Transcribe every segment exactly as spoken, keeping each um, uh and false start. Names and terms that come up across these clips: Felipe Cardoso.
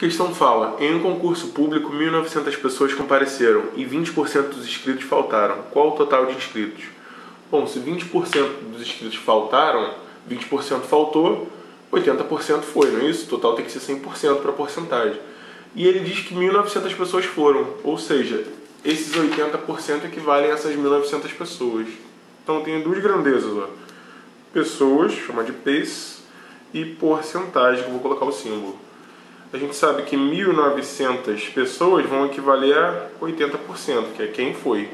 Questão fala, em um concurso público, mil e novecentas pessoas compareceram e vinte por cento dos inscritos faltaram. Qual o total de inscritos? Bom, se vinte por cento dos inscritos faltaram, vinte por cento faltou, oitenta por cento foi, não é isso? O total tem que ser cem por cento para a porcentagem. E ele diz que mil e novecentas pessoas foram, ou seja, esses oitenta por cento equivalem a essas mil e novecentas pessoas. Então tem duas grandezas, ó. Pessoas, chama de peso, e porcentagem, que eu vou colocar o símbolo. A gente sabe que mil e novecentas pessoas vão equivaler a oitenta por cento, que é quem foi.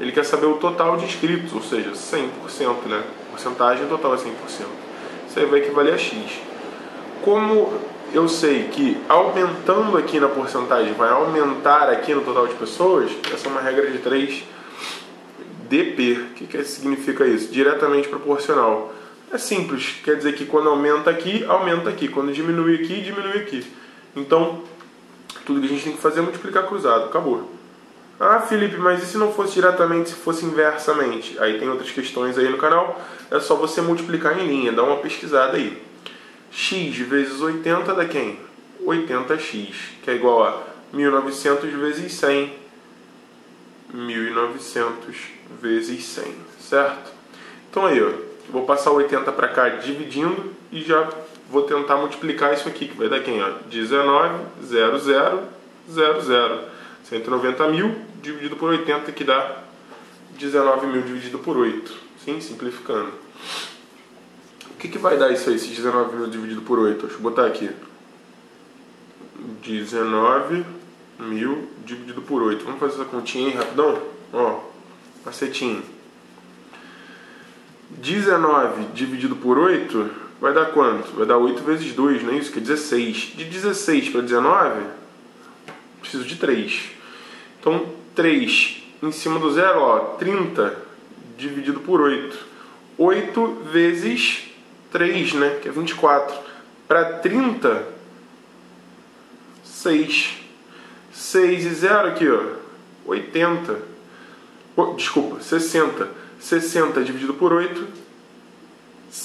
Ele quer saber o total de inscritos, ou seja, cem por cento, né? Porcentagem total é cem por cento. Isso aí vai equivaler a X. Como eu sei que aumentando aqui na porcentagem vai aumentar aqui no total de pessoas, essa é uma regra de três D P. O que, que significa isso? Diretamente proporcional. É simples, quer dizer que quando aumenta aqui, aumenta aqui. Quando diminui aqui, diminui aqui. Então, tudo que a gente tem que fazer é multiplicar cruzado, acabou. Ah, Felipe, mas e se não fosse diretamente, se fosse inversamente? Aí tem outras questões aí no canal, é só você multiplicar em linha, dá uma pesquisada aí. X vezes oitenta dá quem? oitenta x, que é igual a mil e novecentos vezes cem. mil e novecentos vezes cem, certo? Então aí, ó, vou passar oitenta para cá dividindo e já... vou tentar multiplicar isso aqui, que vai dar quem? Ó, dezenove mil. cento e noventa mil dividido por oitenta, que dá dezenove mil dividido por oito. Sim, simplificando. O que, que vai dar isso aí, esses dezenove mil dividido por oito? Deixa eu botar aqui. dezenove mil dividido por oito. Vamos fazer essa continha aí rapidão? Ó, macetinho. dezenove dividido por oito... vai dar quanto? Vai dar oito vezes dois, não é isso? Que é dezesseis. De dezesseis para dezenove, preciso de três. Então, três em cima do zero, ó, trinta dividido por oito. oito vezes três, né? Que é vinte e quatro. Para trinta, seis. seis e zero aqui, ó, oitenta. Oh, desculpa, sessenta. sessenta dividido por oito...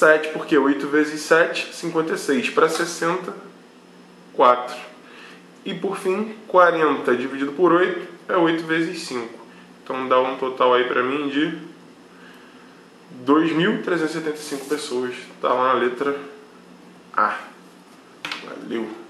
sete, porque oito vezes sete, cinquenta e seis. Para sessenta, quatro. E por fim, quarenta dividido por oito é oito vezes cinco. Então dá um total aí para mim de dois mil trezentas e setenta e cinco pessoas. Está lá na letra A. Valeu!